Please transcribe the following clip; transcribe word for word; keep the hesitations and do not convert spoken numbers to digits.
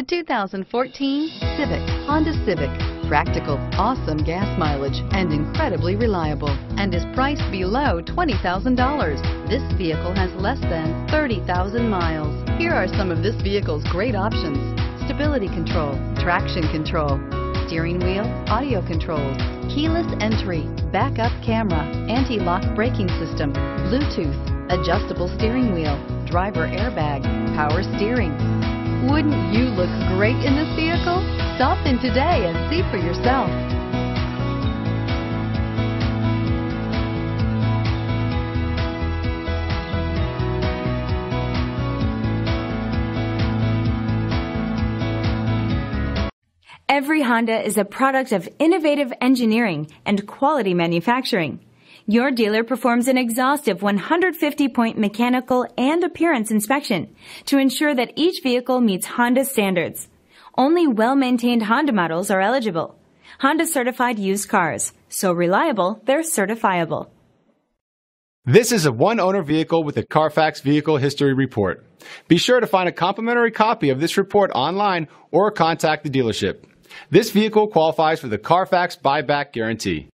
The two thousand fourteen Civic, Honda Civic. Practical, awesome gas mileage, and incredibly reliable, and is priced below twenty thousand dollars. This vehicle has less than thirty thousand miles. Here are some of this vehicle's great options: stability control, traction control, steering wheel audio controls, keyless entry, backup camera, anti-lock braking system, Bluetooth, adjustable steering wheel, driver airbag, power steering. Wouldn't you look great in this vehicle? Stop in today and see for yourself. Every Honda is a product of innovative engineering and quality manufacturing. Your dealer performs an exhaustive one hundred fifty point mechanical and appearance inspection to ensure that each vehicle meets Honda standards. Only well-maintained Honda models are eligible. Honda certified used cars. So reliable, they're certifiable. This is a one-owner vehicle with a Carfax Vehicle History Report. Be sure to find a complimentary copy of this report online or contact the dealership. This vehicle qualifies for the Carfax buyback guarantee.